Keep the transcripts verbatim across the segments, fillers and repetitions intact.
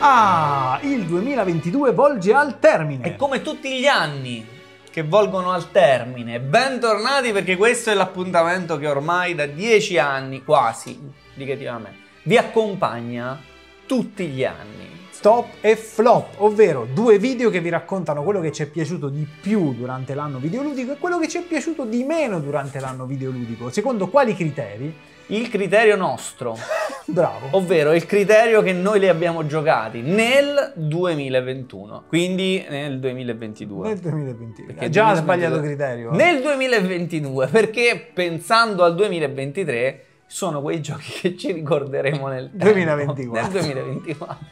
Ah, il duemilaventidue volge al termine. È come tutti gli anni che volgono al termine. Bentornati, perché questo è l'appuntamento che ormai da dieci anni, quasi, indicativamente, vi accompagna tutti gli anni. Top e flop, ovvero due video che vi raccontano quello che ci è piaciuto di più durante l'anno videoludico e quello che ci è piaciuto di meno durante l'anno videoludico. Secondo quali criteri? Il criterio nostro. Bravo. Ovvero il criterio che noi li abbiamo giocati nel duemilaventuno. Quindi nel duemilaventidue. Nel duemilaventidue. Perché già ha sbagliato criterio. Eh? Nel duemilaventidue, perché pensando al duemilaventitré sono quei giochi che ci ricorderemo nel tempo, duemilaventiquattro. Nel duemilaventiquattro.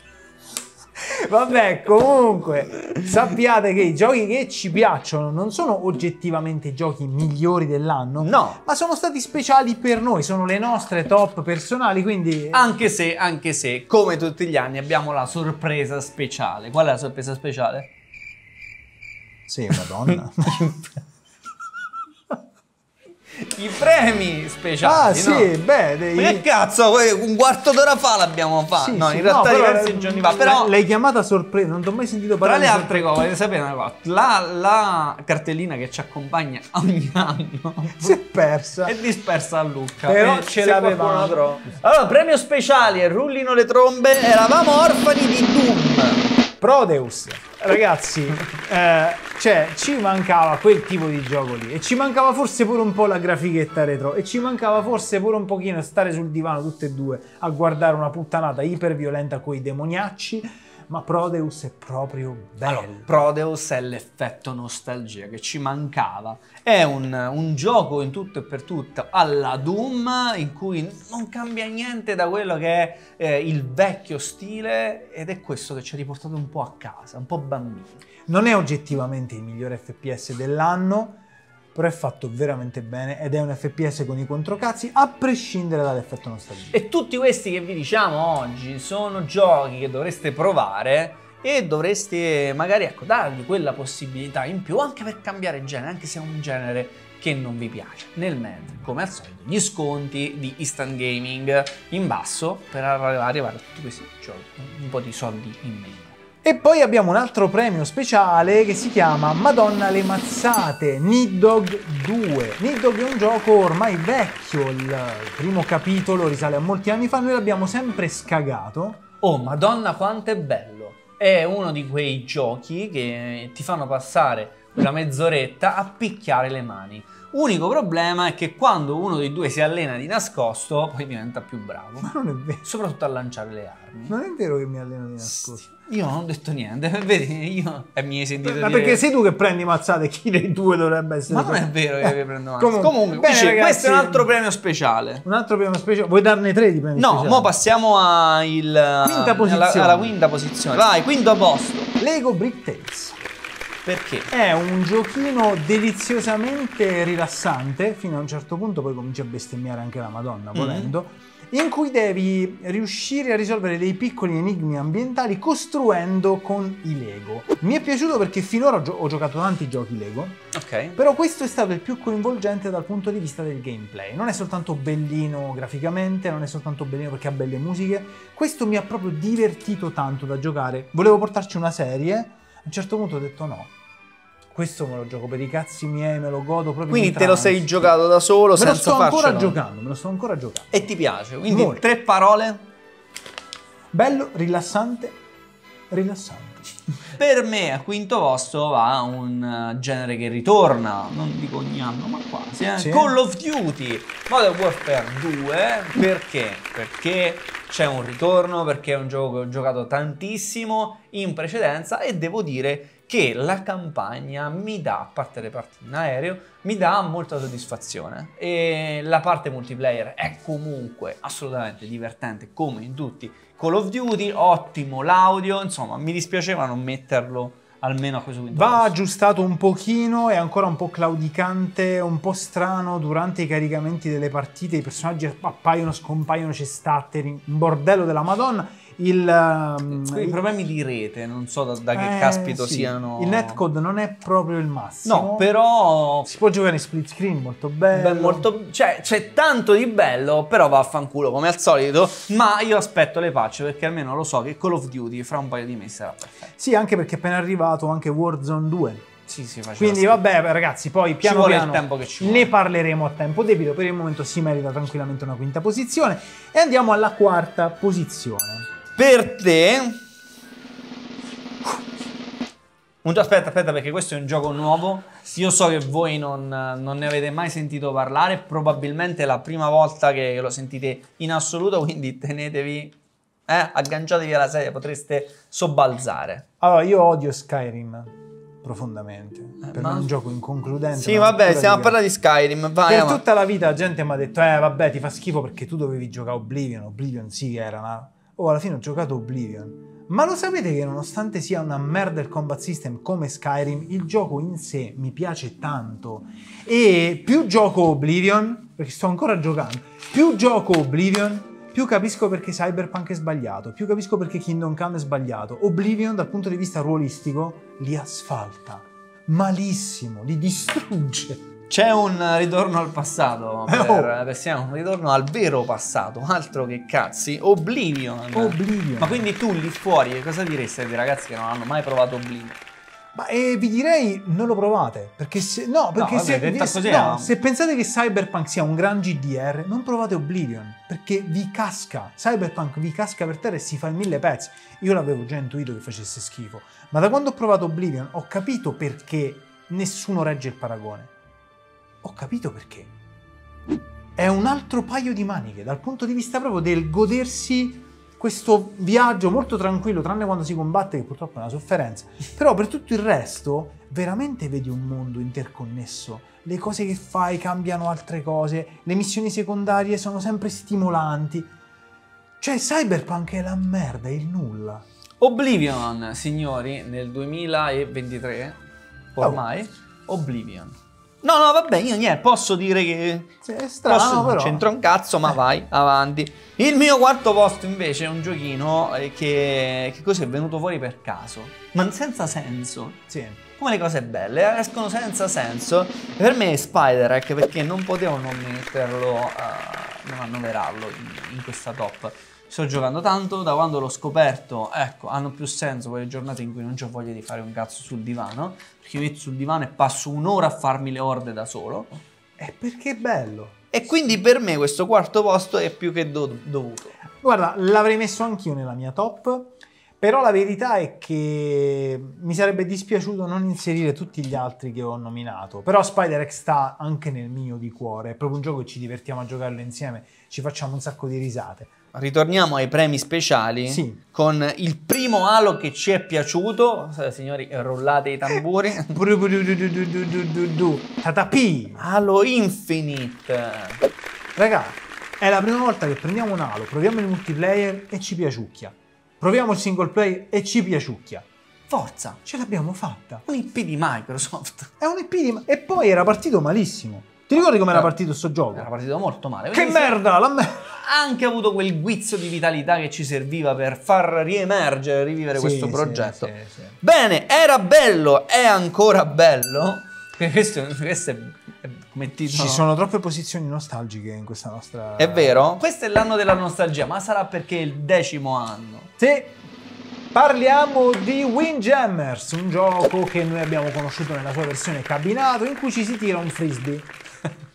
Vabbè, comunque sappiate che i giochi che ci piacciono non sono oggettivamente i giochi migliori dell'anno, no, ma sono stati speciali per noi, sono le nostre top personali, quindi anche se, anche se, come tutti gli anni abbiamo la sorpresa speciale. Qual è la sorpresa speciale? Sì, madonna. I premi speciali. Ah, sì, no? Beh, dei... che cazzo, un quarto d'ora fa l'abbiamo fatto. Sì, no, sì, in realtà no, diversi però, giorni fa. Però l'hai chiamata sorpresa, non ti ho mai sentito parlare. Tra le altre cose, sapete una cosa, la, la cartellina che ci accompagna ogni anno si è persa. È dispersa a Lucca. Però ce l'avevamo. Allora, premio speciali e rullino le trombe. Eravamo orfani di Doom. Prodeus. Ragazzi, eh, cioè ci mancava quel tipo di gioco lì e ci mancava forse pure un po' la grafichetta retro e ci mancava forse pure un pochino stare sul divano tutte e due a guardare una puttanata iperviolenta coi demoniacci. Ma Prodeus è proprio bello. Allora, Prodeus è l'effetto nostalgia che ci mancava. È un, un gioco in tutto e per tutto alla Doom, in cui non cambia niente da quello che è eh, il vecchio stile, ed è questo che ci ha riportato un po' a casa, un po' bambini. Non è oggettivamente il migliore F P S dell'anno, però è fatto veramente bene ed è un F P S con i controcazzi a prescindere dall'effetto nostalgia. E tutti questi che vi diciamo oggi sono giochi che dovreste provare e dovreste magari, ecco, dargli quella possibilità in più anche per cambiare genere, anche se è un genere che non vi piace. Nel mentre, come al solito, gli sconti di Instant Gaming in basso per arrivare a tutti questi giochi, un po' di soldi in meno. E poi abbiamo un altro premio speciale che si chiama Madonna le mazzate, Need Dog due. Need Dog è un gioco ormai vecchio, il primo capitolo risale a molti anni fa, noi l'abbiamo sempre scagato. Oh madonna quanto è bello! È uno di quei giochi che ti fanno passare una mezz'oretta a picchiare le mani. Unico problema è che quando uno dei due si allena di nascosto, poi diventa più bravo. Ma non è vero. Soprattutto a lanciare le armi. Non è vero che mi alleno di nascosto. Io non ho detto niente, vedi, io eh, mi hai sentito ma dire... perché sei tu che prendi mazzate, chi dei due dovrebbe essere... Ma non è vero che eh, prendo mazzate. Comunque, comunque bene, dice, ragazzi, questo è un altro premio speciale. Un altro premio speciale? Vuoi darne tre di premi no, speciali? No, mo passiamo a il, quinta alla, alla quinta posizione. Vai, quinto posto. Lego Brick Tales. Perché? È un giochino deliziosamente rilassante, fino a un certo punto poi cominci a bestemmiare anche la Madonna, volendo, mm-hmm. in cui devi riuscire a risolvere dei piccoli enigmi ambientali costruendo con i Lego. Mi è piaciuto perché finora ho, gio ho giocato tanti giochi Lego, okay. però questo è stato il più coinvolgente dal punto di vista del gameplay. Non è soltanto bellino graficamente, non è soltanto bellino perché ha belle musiche, questo mi ha proprio divertito tanto da giocare. Volevo portarci una serie. A un certo punto ho detto no, questo me lo gioco per i cazzi miei, me lo godo proprio. Quindi te lo sei giocato da solo me senza farcelo? Me lo sto farcelo. ancora giocando, me lo sto ancora giocando. E ti piace? Quindi Molto. tre parole? Bello, rilassante, rilassante. Per me a quinto posto va un genere che ritorna, non dico ogni anno ma quasi, eh? sì. Call of Duty Modern Warfare due, perché? Perché c'è un ritorno, perché è un gioco che ho giocato tantissimo in precedenza e devo dire che la campagna mi dà, a parte le parti in aereo, mi dà molta soddisfazione e la parte multiplayer è comunque assolutamente divertente come in tutti Call of Duty, ottimo l'audio, insomma mi dispiaceva non metterlo almeno a questo punto. Va aggiustato un pochino, è ancora un po' claudicante, un po' strano, durante i caricamenti delle partite i personaggi appaiono, scompaiono, cestatteri, un bordello della Madonna. il, um, quei problemi di rete, non so da, da che eh, caspito sì. siano. Il netcode non è proprio il massimo. No, però si può giocare in split screen, molto bello. Beh, molto, cioè, c'è tanto di bello, però vaffanculo come al solito. Ma io aspetto le patch perché almeno lo so che Call of Duty fra un paio di mesi sarà perfetto. Sì, anche perché è appena arrivato anche Warzone due. Sì, sì, quindi vabbè ragazzi, poi piano piano ne parleremo a tempo debito. Per il momento si merita tranquillamente una quinta posizione. E andiamo alla quarta posizione. Per te un... Aspetta, aspetta, perché questo è un gioco nuovo. Io so che voi non, non ne avete mai sentito parlare. Probabilmente è la prima volta che lo sentite in assoluto. Quindi tenetevi, eh, agganciatevi alla sedia, potreste sobbalzare. Allora, io odio Skyrim profondamente, eh, per ma... un gioco inconcludente. Sì, vabbè, stiamo a parlare di Skyrim. Vai, per ma... tutta la vita la gente mi ha detto eh vabbè, ti fa schifo perché tu dovevi giocare Oblivion. Oblivion sì era, ma oh, alla fine ho giocato Oblivion. Ma lo sapete che nonostante sia una merda il combat system come Skyrim, il gioco in sé mi piace tanto. E più gioco Oblivion, perché sto ancora giocando, più gioco Oblivion più capisco perché Cyberpunk è sbagliato, più capisco perché Kingdom Come è sbagliato. Oblivion dal punto di vista ruolistico li asfalta malissimo, li distrugge. C'è un ritorno al passato, eh, per, oh. per, siamo un ritorno al vero passato, altro che cazzi. Oblivion. Oblivion. Ma quindi tu lì fuori cosa diresti ai ragazzi che non hanno mai provato Oblivion? Ma eh, vi direi non lo provate, perché se no, perché no, vabbè, se, vi, no, no. se pensate che Cyberpunk sia un gran G D R, non provate Oblivion, perché vi casca, Cyberpunk vi casca per terra e si fa in mille pezzi. Io l'avevo già intuito che facesse schifo, ma da quando ho provato Oblivion ho capito perché nessuno regge il paragone. Ho capito perché. È un altro paio di maniche, dal punto di vista proprio del godersi questo viaggio molto tranquillo, tranne quando si combatte, che purtroppo è una sofferenza. Però per tutto il resto veramente vedi un mondo interconnesso. Le cose che fai cambiano altre cose, le missioni secondarie sono sempre stimolanti. Cioè Cyberpunk è la merda, è il nulla. Oblivion, signori, nel duemilaventitré ormai, oh. Oblivion. No, no, vabbè, io niente, posso dire che è strano, posso, però. Non c'entra un cazzo, ma eh. vai, avanti. Il mio quarto posto invece è un giochino che, che così è venuto fuori per caso, ma senza senso. Sì. Come le cose belle, escono senza senso. E per me è Spider-Man, perché non potevo non metterlo, uh, non annoverarlo in, in questa top. Sto giocando tanto, da quando l'ho scoperto, ecco, hanno più senso quelle giornate in cui non ho voglia di fare un cazzo sul divano, perché mi metto sul divano e passo un'ora a farmi le orde da solo. E perché è bello. E quindi per me questo quarto posto è più che do dovuto. Guarda, l'avrei messo anch'io nella mia top, però la verità è che mi sarebbe dispiaciuto non inserire tutti gli altri che ho nominato. Però Spider-X sta anche nel mio di cuore, è proprio un gioco che ci divertiamo a giocarlo insieme, ci facciamo un sacco di risate. Ritorniamo ai premi speciali, sì, con il primo Halo che ci è piaciuto. Signori, rollate i tamburi. Tatapi! Halo Infinite. Raga, è la prima volta che prendiamo un Halo, proviamo il multiplayer e ci piaciucchia. Proviamo il single player e ci piaciucchia. Forza, ce l'abbiamo fatta. Un I P di Microsoft. È un I P di... E poi era partito malissimo. Ti ricordi come era partito sto gioco? Era partito molto male. Che merda! La merda! Ha anche avuto quel guizzo di vitalità che ci serviva per far riemergere, rivivere sì, questo progetto. Sì, sì, sì. Bene, era bello, è ancora bello. Questo, questo è, è come titolo. Ci sono troppe posizioni nostalgiche in questa nostra... È vero? Questo è l'anno della nostalgia, ma sarà perché è il decimo anno. Sì. Parliamo di Windjammers, un gioco che noi abbiamo conosciuto nella sua versione cabinato, in cui ci si tira un frisbee.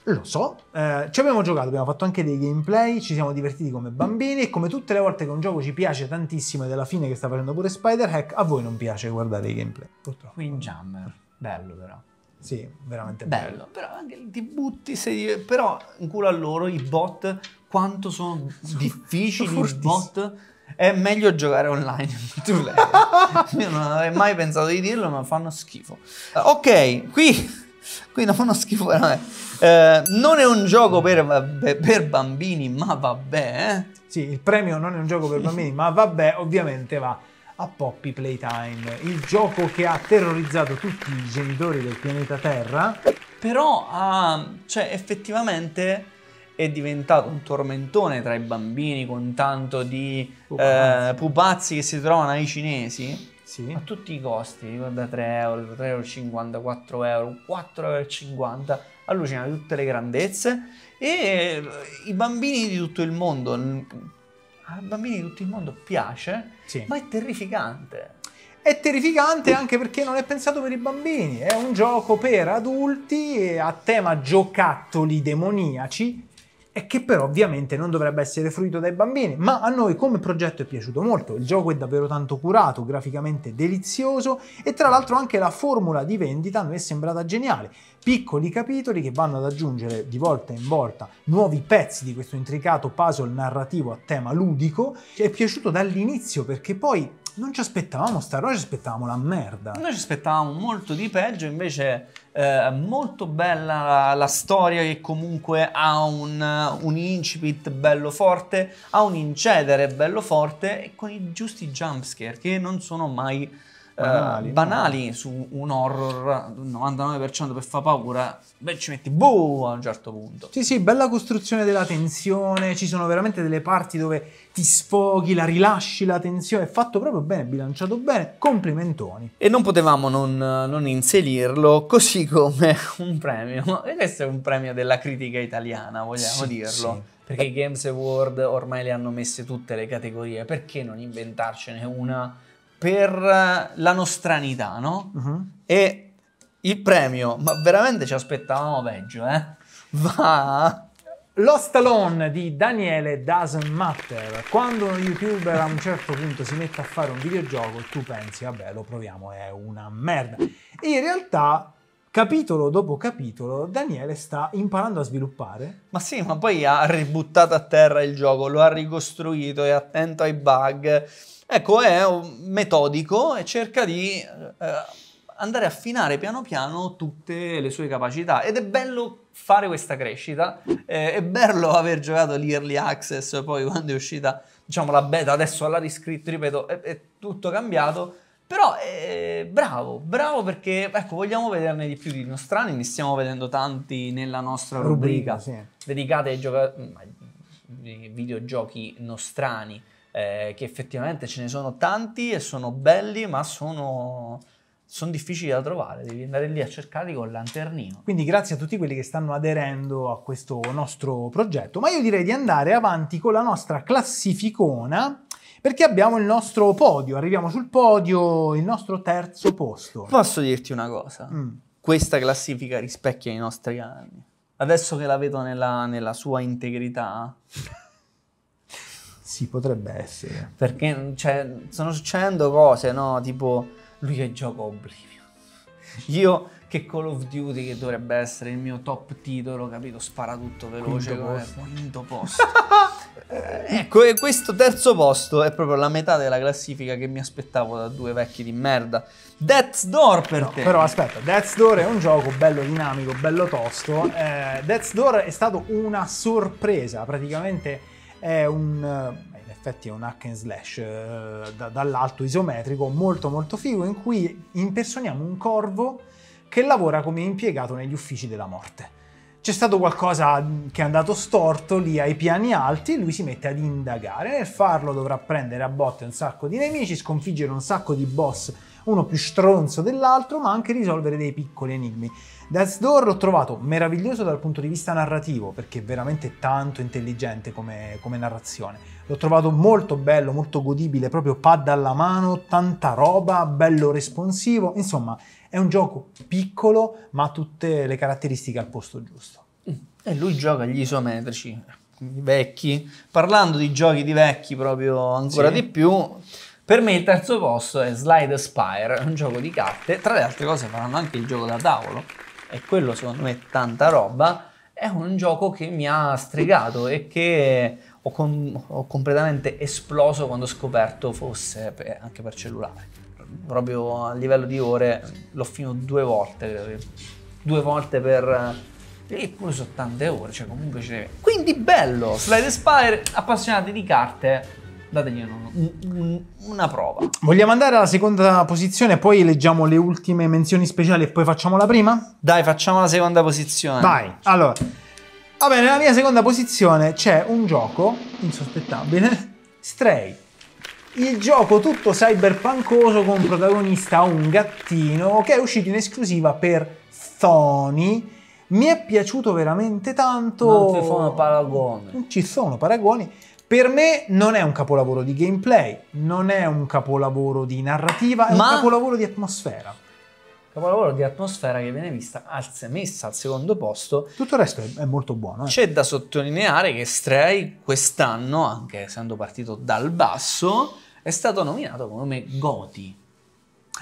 Lo so, eh, ci abbiamo giocato, abbiamo fatto anche dei gameplay, ci siamo divertiti come bambini, e come tutte le volte che un gioco ci piace tantissimo ed è la fine che sta facendo pure Spider-Hack, a voi non piace guardare i gameplay, purtroppo. Windjammer, bello però. Sì, veramente bello. Bello, però anche ti butti, sei, però in culo a loro i bot, quanto sono difficili i bot. È meglio giocare online. Io non avrei mai pensato di dirlo, ma fanno schifo. Ok, qui, qui non fanno schifo veramente. Eh, non è un gioco per, per bambini, ma vabbè. Eh? Sì, il premio non è un gioco per bambini, ma vabbè, ovviamente va a Poppy Playtime, il gioco che ha terrorizzato tutti i genitori del pianeta Terra. Però, ah, cioè, effettivamente... è diventato un tormentone tra i bambini, con tanto di pupazzi, eh, pupazzi che si trovano ai cinesi, sì, a tutti i costi, da tre euro, tre e cinquanta euro, quattro euro, quattro e cinquanta euro, allucina di tutte le grandezze, e i bambini di tutto il mondo, ai bambini di tutto il mondo piace, sì, ma è terrificante. È terrificante anche perché non è pensato per i bambini, è un gioco per adulti a tema giocattoli demoniaci e che però ovviamente non dovrebbe essere fruito dai bambini, ma a noi come progetto è piaciuto molto, il gioco è davvero tanto curato, graficamente delizioso e tra l'altro anche la formula di vendita a noi è sembrata geniale, piccoli capitoli che vanno ad aggiungere di volta in volta nuovi pezzi di questo intricato puzzle narrativo a tema ludico, che è piaciuto dall'inizio perché poi non ci aspettavamo sta roba, ci aspettavamo la merda. Noi ci aspettavamo molto di peggio, invece è eh, molto bella la, la storia che comunque ha un, un incipit bello forte, ha un incedere bello forte e con i giusti jumpscare che non sono mai banali, eh, banali no? Su un horror novantanove per cento per fa paura, beh ci metti boh a un certo punto. Sì sì, bella costruzione della tensione, ci sono veramente delle parti dove ti sfoghi, la rilasci la tensione, è fatto proprio bene, bilanciato bene, complimentoni. E non potevamo non, non inserirlo, così come un premio, e questo è un premio della critica italiana, vogliamo sì, dirlo. Sì. Perché i Games Award ormai le hanno messe tutte le categorie, perché non inventarcene una per la nostranità, no? Uh-huh. E il premio, ma veramente ci aspettavamo peggio, eh? Va... Lost Alone di Daniele Doesn't Matter. Quando uno youtuber a un certo punto si mette a fare un videogioco tu pensi vabbè lo proviamo, è una merda, e in realtà capitolo dopo capitolo Daniele sta imparando a sviluppare. Ma sì, ma poi ha ributtato a terra il gioco, lo ha ricostruito, è attento ai bug, ecco, è metodico e cerca di eh, andare a affinare piano piano tutte le sue capacità, ed è bello fare questa crescita, eh, è bello aver giocato l'Early Access, poi quando è uscita diciamo la beta, adesso alla riscritto, ripeto, è, è tutto cambiato, però eh, bravo, bravo perché ecco vogliamo vederne di più di nostrani, ne stiamo vedendo tanti nella nostra rubrica, rubrica sì, dedicata ai, ai videogiochi nostrani, eh, che effettivamente ce ne sono tanti e sono belli, ma sono... sono difficili da trovare, devi andare lì a cercarli col lanternino. Quindi grazie a tutti quelli che stanno aderendo a questo nostro progetto, ma io direi di andare avanti con la nostra classificona, perché abbiamo il nostro podio, arriviamo sul podio, il nostro terzo posto. Posso dirti una cosa? Mm. Questa classifica rispecchia i nostri anni. Adesso che la vedo nella, nella sua integrità... sì, potrebbe essere. Perché cioè, stanno succedendo cose, no? Tipo... lui che gioca Oblivion, io che Call of Duty, che dovrebbe essere il mio top titolo, capito? Spara tutto veloce, quinto posto. Quinto posto. eh, ecco, e questo terzo posto è proprio la metà della classifica che mi aspettavo da due vecchi di merda. Death's Door per no, te. Però aspetta, Death's Door è un gioco bello dinamico, bello tosto. Eh, Death's Door è stato una sorpresa, praticamente è un... in effetti è un hack and slash eh, da, dall'alto isometrico molto molto figo, in cui impersoniamo un corvo che lavora come impiegato negli uffici della morte. C'è stato qualcosa che è andato storto lì ai piani alti e lui si mette ad indagare. Nel farlo dovrà prendere a botte un sacco di nemici, sconfiggere un sacco di boss, uno più stronzo dell'altro, ma anche risolvere dei piccoli enigmi. Death's Door l'ho trovato meraviglioso dal punto di vista narrativo, perché è veramente tanto intelligente come, come narrazione. L'ho trovato molto bello, molto godibile, proprio pad alla mano, tanta roba, bello responsivo. Insomma, è un gioco piccolo, ma ha tutte le caratteristiche al posto giusto. E lui gioca gli isometrici, i vecchi. Parlando di giochi di vecchi proprio ancora sì, di più... per me il terzo posto è Slay the Spire, un gioco di carte, tra le altre cose faranno anche il gioco da tavolo, e quello secondo me è tanta roba, è un gioco che mi ha stregato e che ho, com ho completamente esploso quando ho scoperto fosse per, anche per cellulare, proprio a livello di ore l'ho finito due volte, due volte per... eppure sono tante ore, cioè comunque ce ne... Quindi bello, Slay the Spire, appassionati di carte... dategli una prova. Vogliamo andare alla seconda posizione, poi leggiamo le ultime menzioni speciali e poi facciamo la prima? Dai, facciamo la seconda posizione. Vai, allora, Va bene, nella mia seconda posizione c'è un gioco insospettabile, Stray. Il gioco tutto cyberpunkoso con protagonista un gattino che è uscito in esclusiva per Sony. Mi è piaciuto veramente tanto. Non ci sono paragoni. Non ci sono paragoni. Per me non è un capolavoro di gameplay, non è un capolavoro di narrativa, è Ma... un capolavoro di atmosfera. Capolavoro di atmosfera che viene vista al, messa al secondo posto. Tutto il resto è molto buono. Eh. C'è da sottolineare che Stray quest'anno, anche essendo partito dal basso, è stato nominato come G O T Y.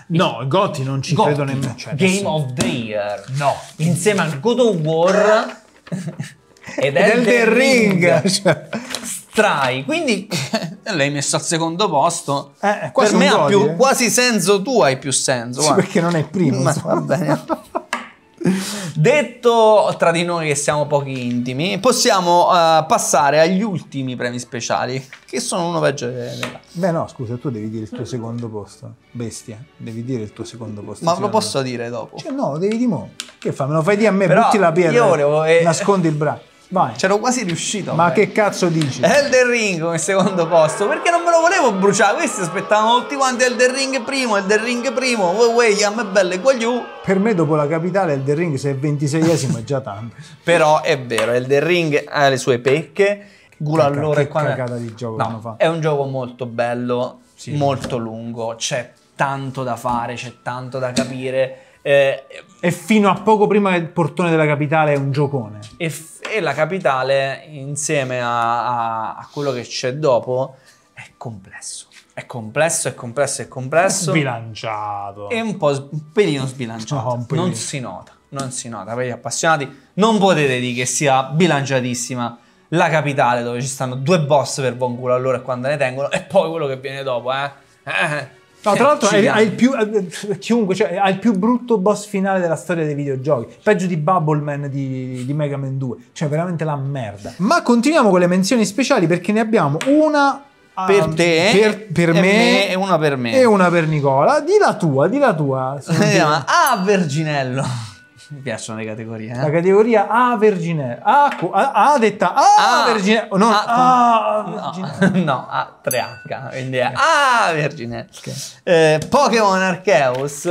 No, G O T Y non ci credo nemmeno. Cioè, Game of the Year. No. Insieme al God of War ed Elden Ring. Cioè. Stray. Quindi l'hai messo al secondo posto. Eh, per me ha più, eh? quasi senso tu hai più senso. Sì, perché non è il primo. Ma, va bene. Detto tra di noi che siamo pochi intimi, possiamo uh, passare agli ultimi premi speciali, che sono uno peggio della... Beh no, scusa, tu devi dire il tuo secondo posto. Bestia, devi dire il tuo secondo posto. Ma lo posso dire dopo? Cioè, no, devi di mo. Che fa? Me lo fai dire a me, però butti la pietra, volevo, eh... nascondi il braccio. C'ero quasi riuscito. Ma beh, che cazzo dici? Elden Ring come secondo posto, perché non me lo volevo bruciare. Questi aspettavano tutti quanti Elden Ring primo, Elden Ring primo. Way way, yam e belle guagliù. Per me dopo la capitale Elden Ring se è ventiseiesimo è già tanto. Però è vero, Elden Ring ha le sue pecche. Gula allora qua cagata di gioco no, fa. È un gioco molto bello, sì, molto lungo, c'è tanto da fare, c'è tanto da capire. Eh, e fino a poco prima che il portone della capitale è un giocone. E, e la capitale insieme a, a, a quello che c'è dopo è complesso. È complesso, è complesso, è complesso. Sbilanciato. È un po' un pelino sbilanciato. No, un pelino. Non si nota, non si nota. Per gli appassionati non potete dire che sia bilanciatissima la capitale, dove ci stanno due boss per buon culo allora e quando ne tengono, e poi quello che viene dopo, eh. eh. No, tra l'altro ha il più chiunque, cioè, ha il più brutto boss finale della storia dei videogiochi, peggio di Bubble Man di, di Mega Man due, cioè veramente la merda. Ma continuiamo con le menzioni speciali perché ne abbiamo una per um, te, per, per me, me e una per me e una per Nicola. Di la tua, di la tua. Ah, Verginello. Mi piacciono le categorie. Eh? La categoria A Verginello. A, A, A detta A, A Verginello. No, A, A, Verginello. No, A tre H. Quindi è A Verginello. Okay. Eh, Pokémon Arceus,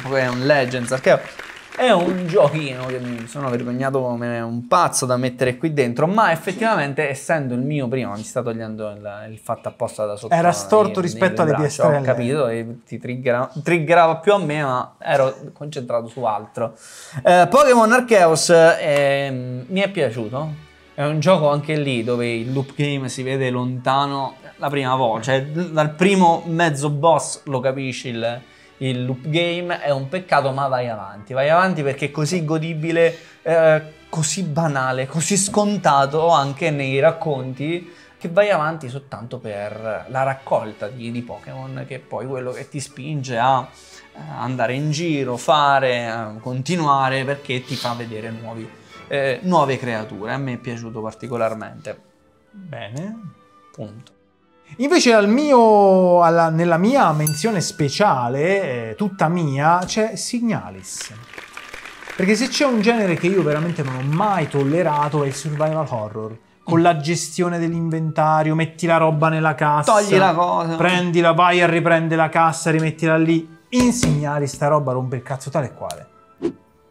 Pokémon Legends Arceus, è un giochino che mi sono vergognato come un pazzo da mettere qui dentro, ma effettivamente essendo il mio primo mi sta togliendo il, il fatto apposta da sotto. Era storto nei, rispetto nei alle P S tre. Ho capito, e ti triggerava, triggerava più a me, ma ero concentrato su altro. Eh, Pokémon Arceus eh, mi è piaciuto. È un gioco anche lì dove il loop game si vede lontano la prima volta, cioè dal primo mezzo boss lo capisci il... Il loop game è un peccato, ma vai avanti, vai avanti perché è così godibile, eh, così banale, così scontato anche nei racconti, che vai avanti soltanto per la raccolta di, di Pokémon, che è poi quello che ti spinge a eh, andare in giro, fare, continuare, perché ti fa vedere nuovi, eh, nuove creature. A me è piaciuto particolarmente. Bene, punto. Invece al mio, alla, nella mia menzione speciale, eh, tutta mia, c'è Signalis. Perché se c'è un genere che io veramente non ho mai tollerato è il survival horror. Con mm. la gestione dell'inventario, metti la roba nella cassa, togli la cosa, prendila, vai a riprendere la cassa, rimettila lì. In Signalis sta roba rompe il cazzo tale e quale.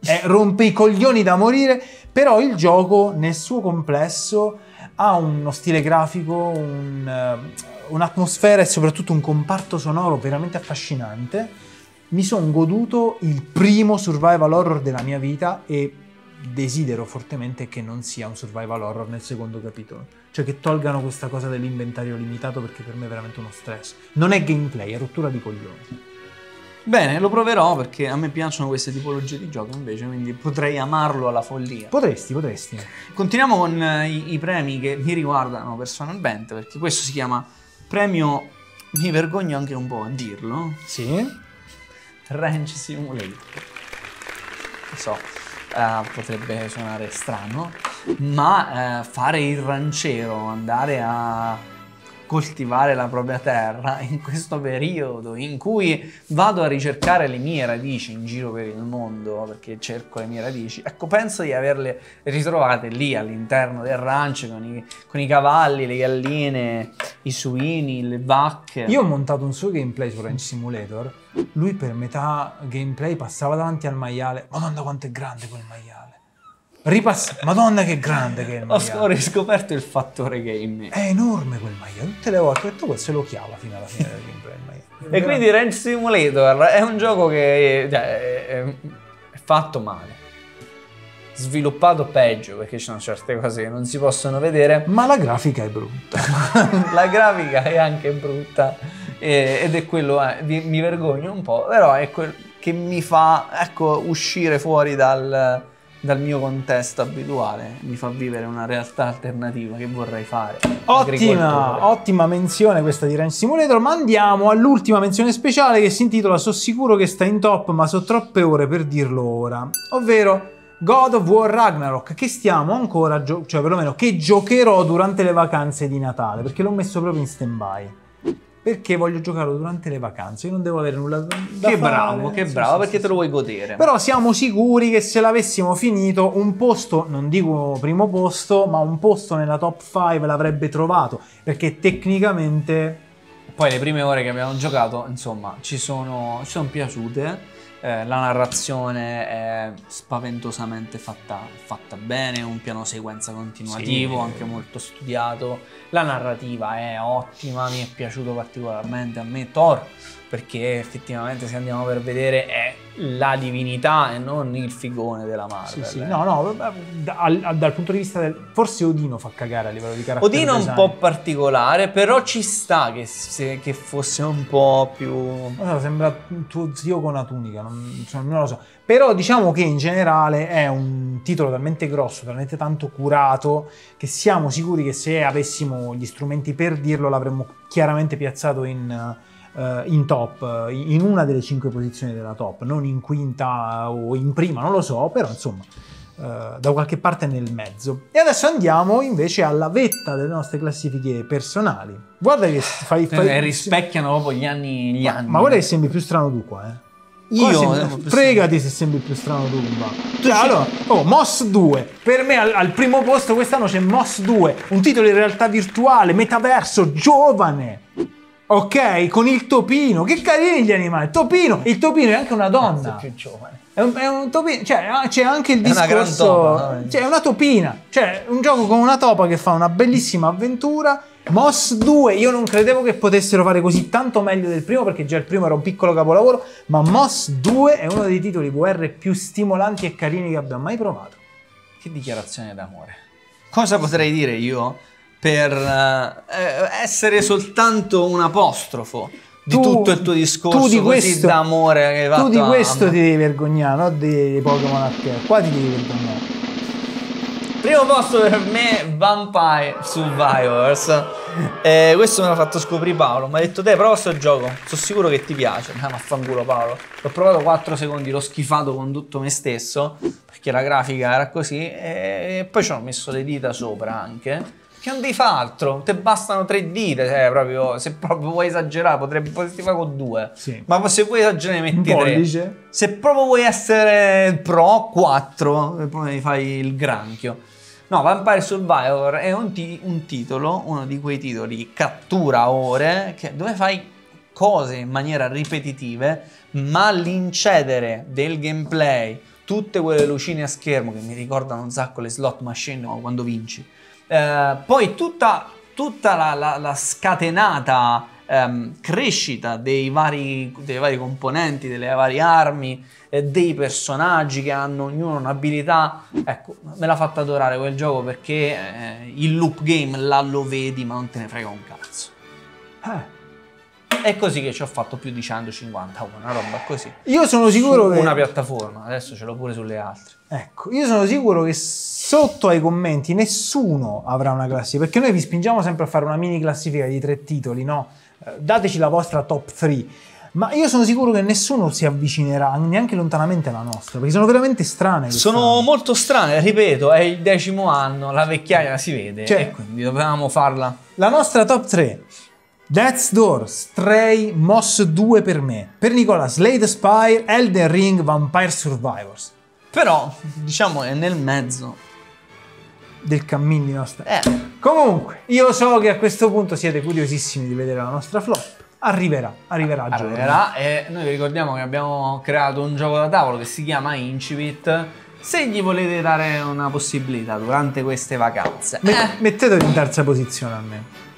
Eh, rompe i coglioni da morire, però il gioco nel suo complesso ha uno stile grafico, un'atmosfera un e soprattutto un comparto sonoro veramente affascinante. Mi sono goduto il primo survival horror della mia vita e desidero fortemente che non sia un survival horror nel secondo capitolo. Cioè che tolgano questa cosa dell'inventario limitato, perché per me è veramente uno stress. Non è gameplay, è rottura di coglioni. Bene, lo proverò perché a me piacciono queste tipologie di gioco invece, quindi potrei amarlo alla follia. Potresti, potresti. Continuiamo con i, i premi che mi riguardano personalmente, perché questo si chiama premio, mi vergogno anche un po' a dirlo. Sì. Ranch Simulator. Lo so, eh, potrebbe suonare strano, ma eh, fare il ranciero, andare a... coltivare la propria terra in questo periodo in cui vado a ricercare le mie radici in giro per il mondo, perché cerco le mie radici, ecco, penso di averle ritrovate lì all'interno del ranch con i, con i cavalli, le galline, i suini, le vacche. Io ho montato un suo gameplay su Ranch Simulator, lui per metà gameplay passava davanti al maiale, madonna quanto è grande quel maiale. Ripassa... Madonna che grande che è il maiale. Ho riscoperto il fattore game. È enorme quel maiale. Tutte le volte ho detto questo se lo chiava fino alla fine del gameplay. E grande. Quindi Ranch Simulator è un gioco che è, è, è fatto male, sviluppato peggio, perché ci sono certe cose che non si possono vedere. Ma la grafica è brutta. La grafica è anche brutta e, ed è quello, eh, mi vergogno un po', però è quel che mi fa, ecco, uscire fuori dal... dal mio contesto abituale, mi fa vivere una realtà alternativa che vorrei fare. Ottima, ottima menzione questa di Ranch Simulator, ma andiamo all'ultima menzione speciale che si intitola "So sicuro che sta in top, ma so troppe ore per dirlo ora", ovvero God of War Ragnarok, che stiamo ancora, cioè perlomeno che giocherò durante le vacanze di Natale, perché l'ho messo proprio in stand-by. Perché voglio giocarlo durante le vacanze, io non devo avere nulla da fare. Che bravo, che bravo, perché te lo vuoi godere. Però siamo sicuri che se l'avessimo finito un posto, non dico primo posto, ma un posto nella top cinque l'avrebbe trovato, perché tecnicamente... Poi le prime ore che abbiamo giocato, insomma, ci sono, ci sono piaciute. Eh, la narrazione è spaventosamente fatta, fatta bene, un piano sequenza continuativo, sì, anche molto studiato. La narrativa è ottima, mi è piaciuto particolarmente a me Thor, perché effettivamente se andiamo per vedere è la divinità e non il figone della Marvel. Sì, sì. Eh. No, no, dal, dal punto di vista del... forse Odino fa cagare a livello di carattere. Odino è un po' particolare, però ci sta che, se, che fosse un po' più... No, sembra tuo zio con la tunica, non, cioè, non lo so. Però diciamo che in generale è un titolo talmente grosso, talmente tanto curato, che siamo sicuri che se avessimo gli strumenti per dirlo l'avremmo chiaramente piazzato in... Uh, in top, in una delle cinque posizioni della top, non in quinta o in prima, non lo so, però insomma uh, da qualche parte nel mezzo. E adesso andiamo invece alla vetta delle nostre classifiche personali. Guarda che fai, fai... rispecchiano proprio gli anni, gli anni. Ma guarda che sembri più strano tu qua, eh. Io fregati se sembri più strano tu, cioè, allora, oh, Moss due per me al, al primo posto quest'anno c'è Moss due, un titolo in realtà virtuale, metaverso, giovane. Ok, con il topino, che carini gli animali, topino, il topino è anche una donna, più giovane. È un, è un topino, cioè c'è anche il discorso, cioè è una topina, cioè un gioco con una topa che fa una bellissima avventura. Moss due, io non credevo che potessero fare così tanto meglio del primo, perché già il primo era un piccolo capolavoro, ma Moss due è uno dei titoli V R più stimolanti e carini che abbia mai provato. Che dichiarazione d'amore. Cosa potrei dire io? Per eh, essere soltanto un apostrofo di tu, tutto il tuo discorso tu di questo, così d'amore che hai fatto. Tu di questo ti devi vergognare, non dei Pokémon Arceus. Qua ti devi vergognare. Primo posto per me, Vampire Survivors. Eh, questo me l'ha fatto scoprire Paolo. Mi ha detto: te, prova sto gioco, sono sicuro che ti piace. Ma vaffanculo, Paolo. L'ho provato quattro secondi, l'ho schifato con tutto me stesso, perché la grafica era così. E poi ci ho messo le dita sopra anche. Che non devi fare altro, te bastano tre dita, cioè, proprio, se proprio vuoi esagerare potrebbe, potresti fare con due, sì. Ma se vuoi esagerare metti tre, se proprio vuoi essere pro quattro, poi fai il granchio. No, Vampire Survivor è un, ti un titolo, uno di quei titoli di cattura ore, che, dove fai cose in maniera ripetitiva, ma l'incedere del gameplay, tutte quelle lucine a schermo che mi ricordano un sacco le slot machine quando vinci. Eh, poi tutta, tutta la, la, la scatenata ehm, crescita dei vari, dei vari componenti, delle varie armi, eh, dei personaggi che hanno ognuno un'abilità, ecco, me l'ha fatto adorare quel gioco, perché eh, il loop game là lo vedi ma non te ne frega un cazzo. Eh. È così che ci ho fatto più di centocinquanta, una roba così. Io sono sicuro che... una piattaforma, adesso ce l'ho pure sulle altre. Ecco, io sono sicuro che sotto ai commenti nessuno avrà una classifica, perché noi vi spingiamo sempre a fare una mini classifica di tre titoli, no? Dateci la vostra top tre. ma io sono sicuro che nessuno si avvicinerà neanche lontanamente alla nostra, perché sono veramente strane. Sono anni. molto strane, ripeto, è il decimo anno, la vecchiaia la si vede, cioè, e quindi dovevamo farla. La nostra top tre: Death's Door, Stray, Moss due per me, per Nicola Slay the Spire, Elden Ring, Vampire Survivors. Però, diciamo, è nel mezzo del cammino nostro. Eh. Comunque, io so che a questo punto siete curiosissimi di vedere la nostra flop. Arriverà, arriverà. Arriverà, e noi vi ricordiamo che abbiamo creato un gioco da tavolo che si chiama INCIPIT. Se gli volete dare una possibilità durante queste vacanze, Met eh. mettetelo in terza posizione a me.